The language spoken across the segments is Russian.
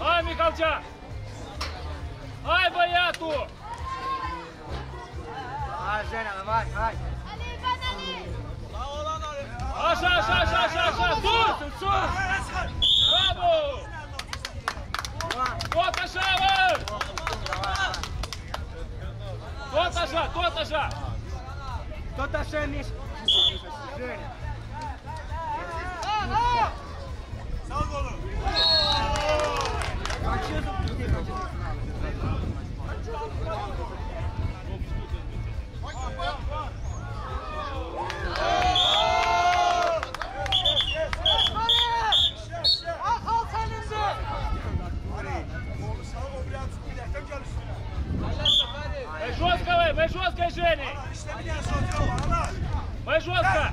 Ай, Михалчан! Ай, Баяту! Ай, Женя, давай, давай! Аша, аша, аша, аша, аша! Тут, тут! Браво! Тот аша, вон! Тот аша, тот аша! Тот аша, Миш! Женя! Мы жестко, Женя! Мы жестко!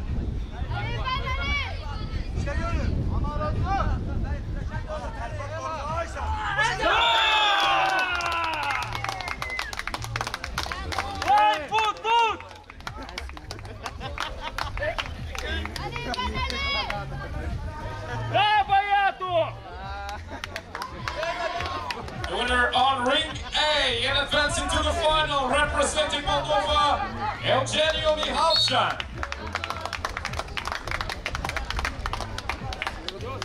Winner on ring A and advancing to the final, representing Moldova, Eugenio Mihalcean.